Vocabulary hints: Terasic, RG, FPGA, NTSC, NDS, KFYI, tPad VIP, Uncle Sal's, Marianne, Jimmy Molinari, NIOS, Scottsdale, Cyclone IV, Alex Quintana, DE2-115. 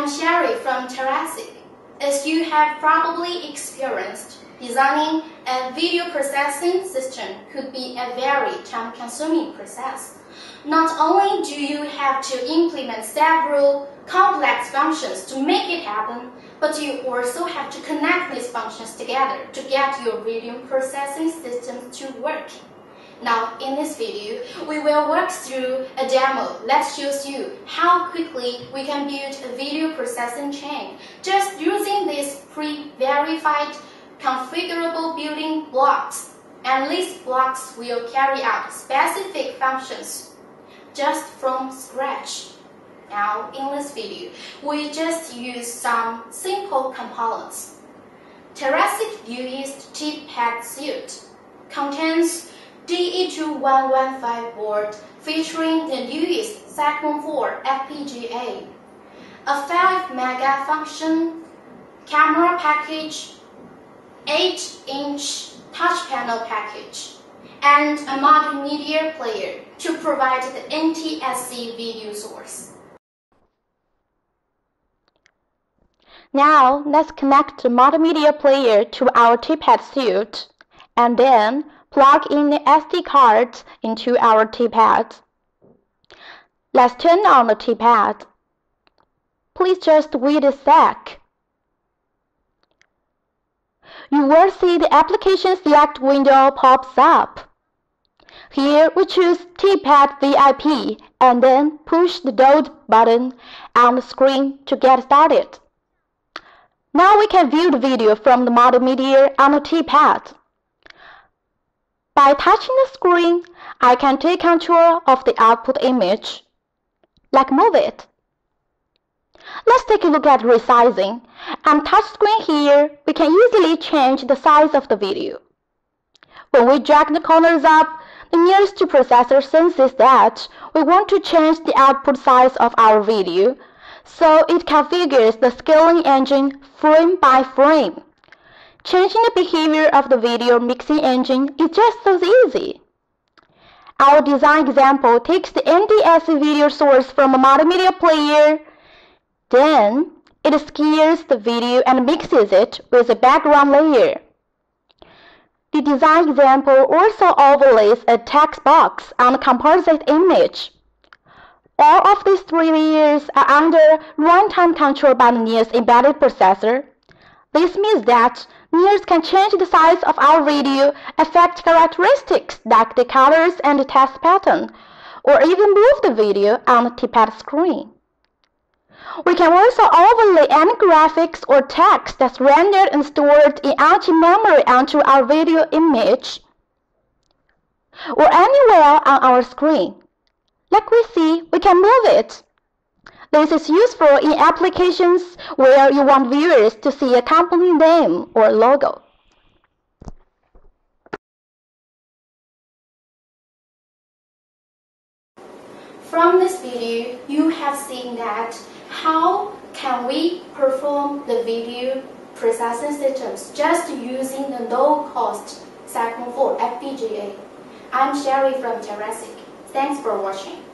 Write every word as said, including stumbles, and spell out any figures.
I'm Sherry from Terasic. As you have probably experienced, designing a video processing system could be a very time-consuming process. Not only do you have to implement several complex functions to make it happen, but you also have to connect these functions together to get your video processing system to work. Now, in this video, we will walk through a demo that shows you how quickly we can build a video processing chain just using these pre-verified configurable building blocks, and these blocks will carry out specific functions just from scratch. Now, in this video, we just use some simple components. Terasic U E's tPad suite contains D E two one one five board featuring the newest Cyclone four F P G A, a five mega function camera package, eight inch touch panel package, and a multimedia player to provide the N T S C video source. Now, let's connect the multimedia player to our tPad suite, and then plug in the S D card into our tPad. Let's turn on the tPad. Please just wait a sec. You will see the application select window pops up. Here we choose tPad V I P and then push the load button on the screen to get started. Now we can view the video from the multimedia on the tPad. By touching the screen, I can take control of the output image, like move it. Let's take a look at resizing. On touch screen here, we can easily change the size of the video. When we drag the corners up, the nearest to processor senses that we want to change the output size of our video, so it configures the scaling engine frame by frame. Changing the behavior of the video mixing engine is just so easy. Our design example takes the N D S video source from a multimedia player. Then, it skiers the video and mixes it with a background layer. The design example also overlays a text box on the composite image. All of these three layers are under runtime control by the N I O S embedded processor. This means that N I O S can change the size of our video, affect characteristics like the colors and the text pattern, or even move the video on the tPad screen. We can also overlay any graphics or text that's rendered and stored in R G memory onto our video image or anywhere on our screen. Like we see, we can move it. This is useful in applications where you want viewers to see a company name or logo. From this video, you have seen that how can we perform the video processing systems just using the low-cost Cyclone four F P G A. I'm Sherry from Terasic. Thanks for watching.